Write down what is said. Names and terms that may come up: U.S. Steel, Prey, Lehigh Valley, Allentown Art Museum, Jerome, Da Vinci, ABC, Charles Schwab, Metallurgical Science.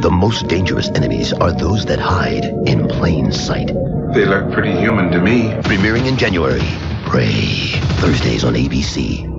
The most dangerous enemies are those that hide in plain sight. They look pretty human to me. Premiering in January, Prey, Thursdays on ABC.